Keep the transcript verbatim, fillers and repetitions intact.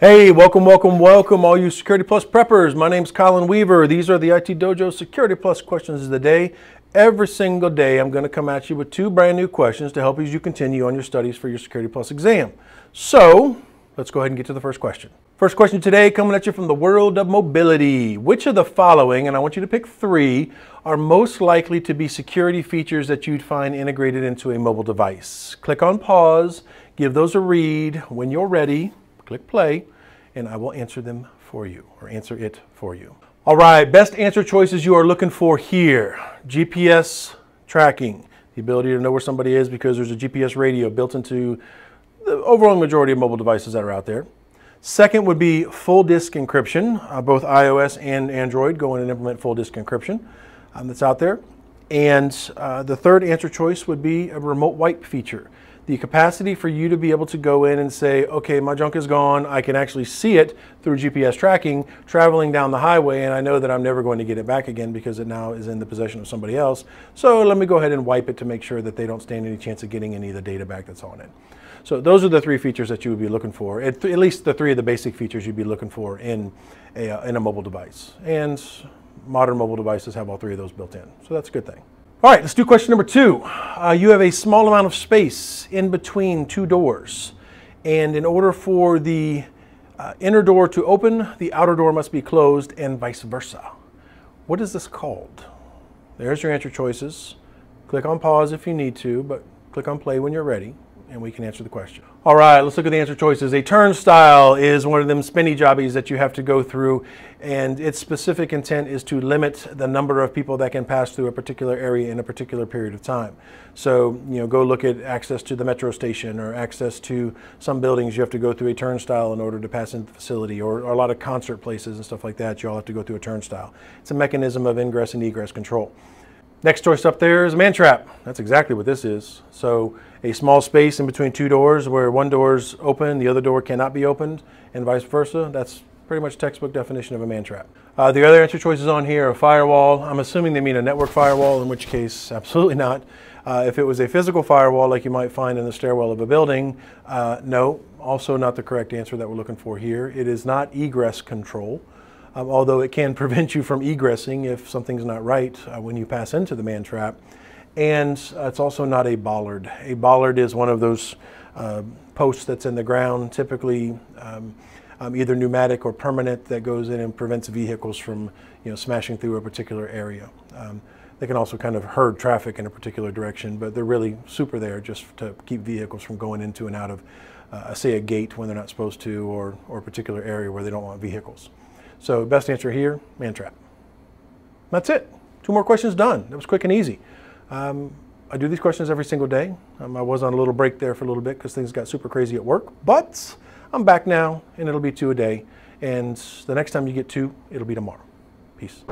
Hey, welcome, welcome, welcome, all you Security Plus preppers. My name's Colin Weaver. These are the I T Dojo Security Plus questions of the day. Every single day, I'm going to come at you with two brand new questions to help as you continue on your studies for your Security Plus exam. So, let's go ahead and get to the first question. First question today coming at you from the world of mobility. Which of the following, and I want you to pick three, are most likely to be security features that you'd find integrated into a mobile device? Click on pause, give those a read. When you're ready, click play, and I will answer them for you, or answer it for you. All right, best answer choices you are looking for here. G P S tracking, the ability to know where somebody is because there's a G P S radio built into the overall majority of mobile devices that are out there. Second would be full disk encryption. Uh, both iOS and Android go in and implement full disk encryption um, that's out there. And uh, the third answer choice would be a remote wipe feature. The capacity for you to be able to go in and say, okay, my junk is gone. I can actually see it through G P S tracking, traveling down the highway, and I know that I'm never going to get it back again because it now is in the possession of somebody else. So let me go ahead and wipe it to make sure that they don't stand any chance of getting any of the data back that's on it. So those are the three features that you would be looking for, at, th at least the three of the basic features you'd be looking for in a, uh, in a mobile device. And modern mobile devices have all three of those built in. So that's a good thing. All right, let's do question number two. Uh, you have a small amount of space in between two doors. And in order for the uh, inner door to open, the outer door must be closed and vice versa. What is this called? There's your answer choices. Click on pause if you need to, but click on play when you're ready, and we can answer the question. All right, let's look at the answer choices. A turnstile is one of them spinny jobbies that you have to go through, and its specific intent is to limit the number of people that can pass through a particular area in a particular period of time. So, you know, go look at access to the metro station or access to some buildings. You have to go through a turnstile in order to pass into the facility, or, or a lot of concert places and stuff like that. You all have to go through a turnstile. It's a mechanism of ingress and egress control. Next choice up there is a mantrap. That's exactly what this is. So a small space in between two doors where one door's open, the other door cannot be opened, and vice versa. That's pretty much textbook definition of a mantrap. Uh, the other answer choices on here are firewall. I'm assuming they mean a network firewall, in which case, absolutely not. Uh, if it was a physical firewall like you might find in the stairwell of a building, uh, no, also not the correct answer that we're looking for here. It is not egress control. Um, although it can prevent you from egressing if something's not right uh, when you pass into the mantrap. And uh, it's also not a bollard. A bollard is one of those uh, posts that's in the ground, typically um, um, either pneumatic or permanent, that goes in and prevents vehicles from, you know, smashing through a particular area. Um, they can also kind of herd traffic in a particular direction, but they're really super there just to keep vehicles from going into and out of, uh, say, a gate when they're not supposed to, or, or a particular area where they don't want vehicles. So best answer here, mantrap. That's it. Two more questions done. That was quick and easy. Um, I do these questions every single day. Um, I was on a little break there for a little bit because things got super crazy at work, but I'm back now, and it'll be two a day. And the next time you get two, it'll be tomorrow. Peace.